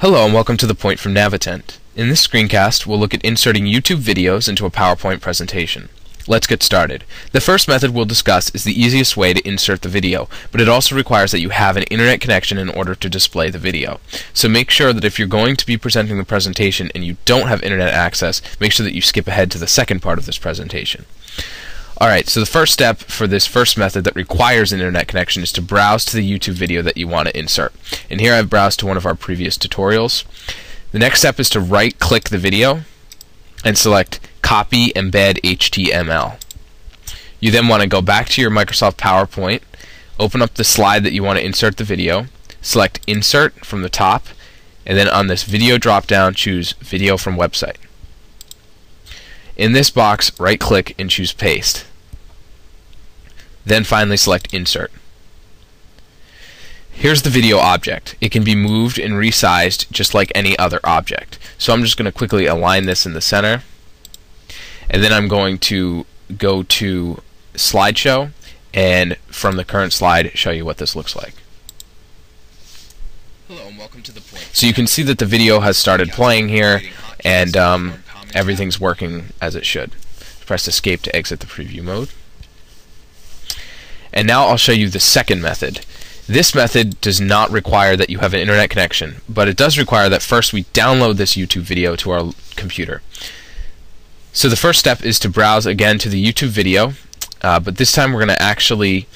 Hello and welcome to The Point from navitend. In this screencast, we'll look at inserting YouTube videos into a PowerPoint presentation. Let's get started. The first method we'll discuss is the easiest way to insert the video, but it also requires that you have an internet connection in order to display the video. So make sure that if you're going to be presenting the presentation and you don't have internet access, make sure that you skip ahead to the second part of this presentation. Alright, so the first step for this first method that requires an internet connection is to browse to the YouTube video that you want to insert. And here I've browsed to one of our previous tutorials. The next step is to right-click the video and select Copy Embed HTML. You then want to go back to your Microsoft PowerPoint, open up the slide that you want to insert the video, select Insert from the top, and then on this video drop-down, choose Video from Website. In this box, right-click and choose Paste. Then finally select Insert. Here's the video object. It can be moved and resized just like any other object. So I'm just going to quickly align this in the center. And then I'm going to go to Slideshow and from the current slide show you what this looks like. Hello and welcome to The Point. So you can see that the video has started playing here and everything's working as it should. Press Escape to exit the preview mode. And now I'll show you the second method. This method does not require that you have an internet connection, but it does require that first we download this YouTube video to our computer. So the first step is to browse again to the YouTube video, but this time we're going to actually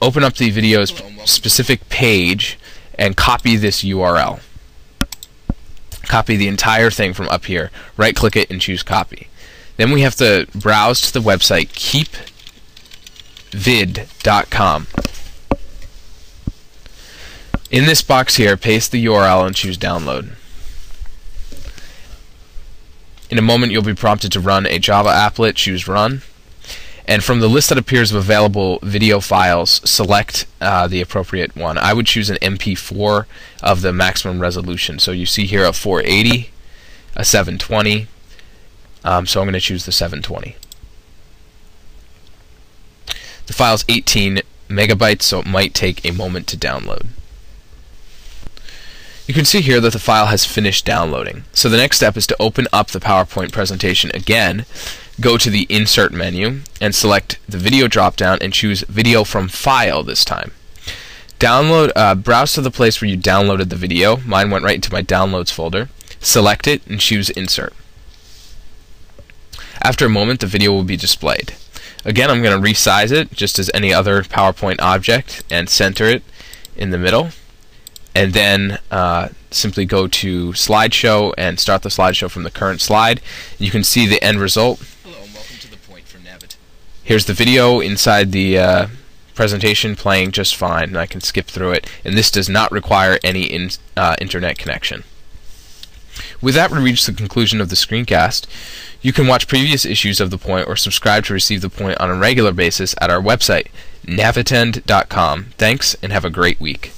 open up the video's specific page and copy this URL. Copy the entire thing from up here. Right-click it and choose Copy. Then we have to browse to the website keepvid.com. In this box here, paste the URL and choose Download. In a moment, you'll be prompted to run a Java applet. Choose Run. And from the list that appears of available video files, select the appropriate one. I would choose an MP4 of the maximum resolution. So you see here a 480, a 720. So I'm going to choose the 720. The file's 18 megabytes, so it might take a moment to download. You can see here that the file has finished downloading. So the next step is to open up the PowerPoint presentation again, go to the Insert menu, and select the Video drop-down and choose Video from File this time. Browse to the place where you downloaded the video. Mine went right into my Downloads folder. Select it and choose Insert. After a moment, the video will be displayed. Again, I'm going to resize it just as any other PowerPoint object and center it in the middle. And then simply go to Slideshow and start the slideshow from the current slide. You can see the end result. Hello and welcome to The Point from navitend. Here's the video inside the presentation playing just fine, and I can skip through it. And this does not require any internet connection. With that, we reach the conclusion of the screencast. You can watch previous issues of The Point or subscribe to receive The Point on a regular basis at our website, navitend.com. Thanks, and have a great week.